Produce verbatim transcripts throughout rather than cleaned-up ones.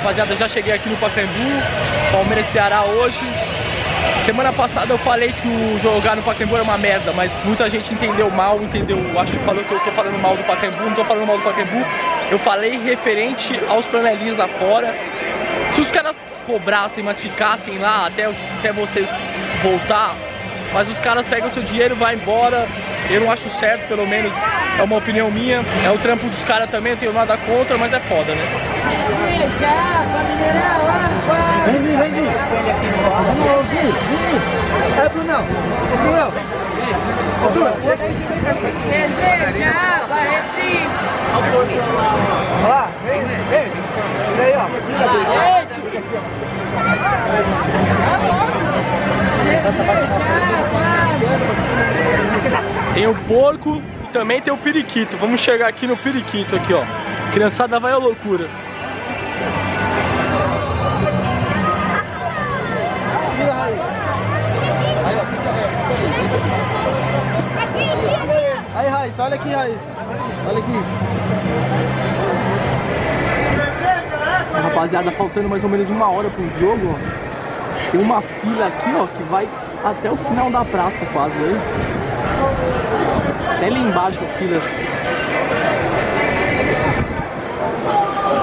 rapaziada, eu já cheguei aqui no Pacaembu, Palmeiras e Ceará hoje. Semana passada eu falei que o jogar no Pacaembu era uma merda, mas muita gente entendeu mal, entendeu, acho que falou que eu tô falando mal do Pacaembu, não tô falando mal do Pacaembu. Eu falei referente aos planelinhos lá fora. Se os caras cobrassem, mas ficassem lá até, os, até vocês voltar, mas os caras pegam seu dinheiro e vão embora. Eu não acho certo, pelo menos é uma opinião minha. É o trampo dos caras também, eu tenho nada contra, mas é foda, né? Vem, vem, vem. É, Brunão. Ô, Brunão. Ô, Brunão. Olha lá, vem, vem. Olha aí, ó. Eita. Tem o porco e também tem o periquito. Vamos chegar aqui no periquito aqui, ó. Criançada vai à loucura. Aí, Raíssa, olha aqui, Raíssa. Olha aqui. Rapaziada, faltando mais ou menos uma hora pro jogo, ó. Tem uma fila aqui, ó, que vai até o final da praça quase, hein? Até ali embaixo a fila.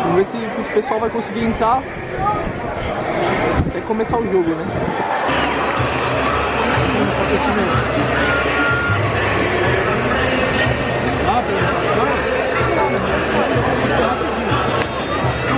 Vamos ver se esse pessoal vai conseguir entrar até começar o jogo, né?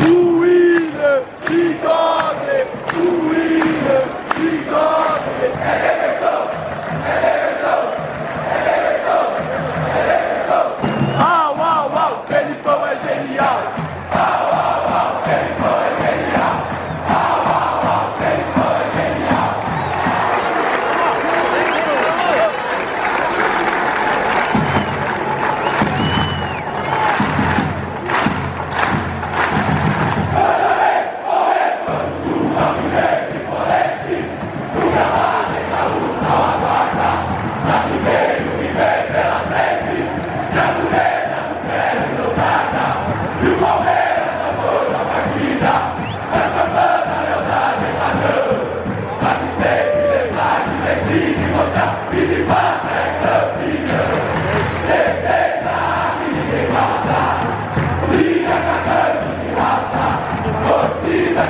Luiz, Vitória,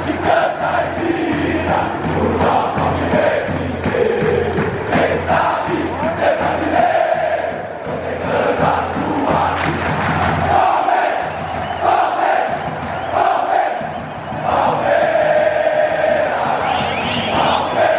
que canta e grita o nosso Alviverde inteiro. Quem sabe ser brasileiro, você canta a sua vida. Palmeiras, Palmeiras, Palmeiras, Palmeiras, Palmeiras, Palmeiras, Palmeiras.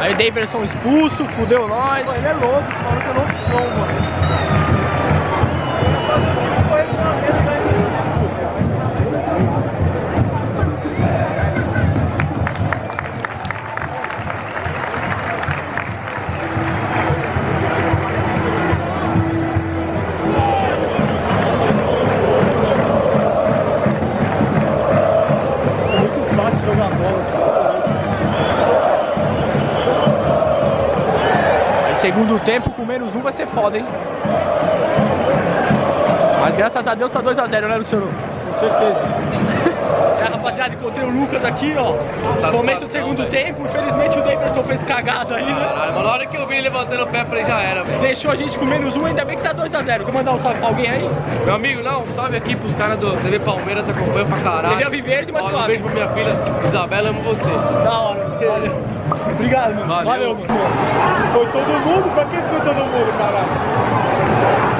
Aí Davidson expulso, fudeu nós. Ele é louco, falou que é louco, não, mano. Muito fácil jogar bola, cara. Segundo tempo, com menos um vai ser foda, hein? Mas graças a Deus tá dois a zero, né, Luciano? Com certeza. É, rapaziada, encontrei o Lucas aqui, ó. Nossa, começo do segundo tempo, infelizmente o Davidson fez cagada aí, né? Caralho, mano, na hora que eu vi ele levantando o pé, falei, já era, velho. Deixou a gente com menos um, ainda bem que tá dois a zero. Quer mandar um salve pra alguém aí? Meu amigo, não, salve aqui pros caras do T V Palmeiras, acompanham pra caralho. T V Alviverde, mas suave. Um beijo pra minha filha, Isabela, amo você. Da hora, valeu. Obrigado, mano. Valeu, valeu, mano. Foi todo mundo? Pra quem foi todo mundo, caralho?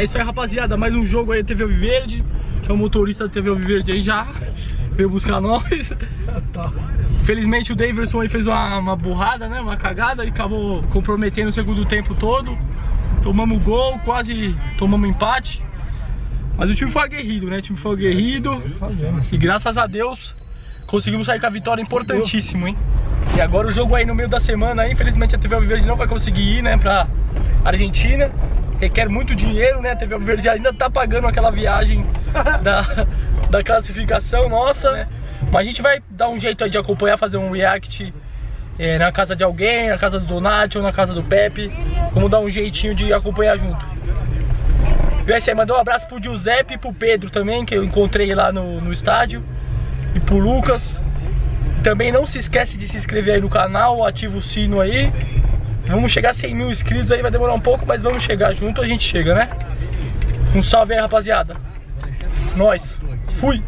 É isso aí, rapaziada, mais um jogo aí da T V Alviverde, que é o motorista da T V Alviverde aí já veio buscar nós. Felizmente o Davidson aí fez uma, uma burrada, né, uma cagada e acabou comprometendo o segundo tempo todo. Tomamos gol, quase tomamos empate, mas o time foi aguerrido, né, o time foi aguerrido e graças a Deus conseguimos sair com a vitória, importantíssimo, hein. E agora o jogo aí no meio da semana, aí, infelizmente a T V Alviverde não vai conseguir ir, né, pra Argentina. Requer muito dinheiro, né? A T V Alviverde ainda tá pagando aquela viagem da, da classificação nossa, né? Mas a gente vai dar um jeito aí de acompanhar, fazer um react é, na casa de alguém, na casa do Donati ou na casa do Pepe. Vamos dar um jeitinho de acompanhar junto. E é isso aí, mandou um abraço pro Giuseppe e pro Pedro também, que eu encontrei lá no, no estádio. E pro Lucas. Também não se esquece de se inscrever aí no canal, ativa o sino aí. Vamos chegar a cem mil inscritos aí, vai demorar um pouco, mas vamos chegar junto, a gente chega, né? Um salve aí, rapaziada. Nós. Fui.